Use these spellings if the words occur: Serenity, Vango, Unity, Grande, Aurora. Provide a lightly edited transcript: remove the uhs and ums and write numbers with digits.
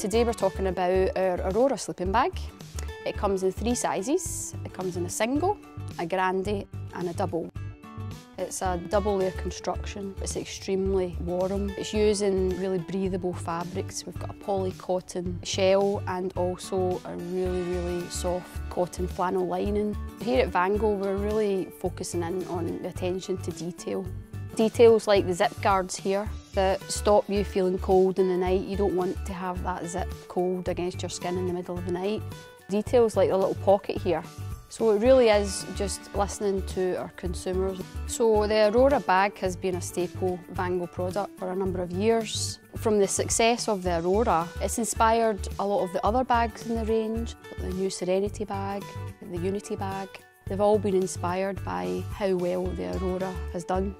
Today we're talking about our Aurora sleeping bag. It comes in three sizes. It comes in a single, a grande and a double. It's a double layer construction. It's extremely warm. It's using really breathable fabrics. We've got a poly cotton shell and also a really soft cotton flannel lining. Here at Vango we're really focusing in on the attention to detail. Details like the zip guards here that stop you feeling cold in the night. You don't want to have that zip cold against your skin in the middle of the night. Details like the little pocket here. So it really is just listening to our consumers. So the Aurora bag has been a staple Vango product for a number of years. From the success of the Aurora, it's inspired a lot of the other bags in the range. The new Serenity bag, the Unity bag. They've all been inspired by how well the Aurora has done.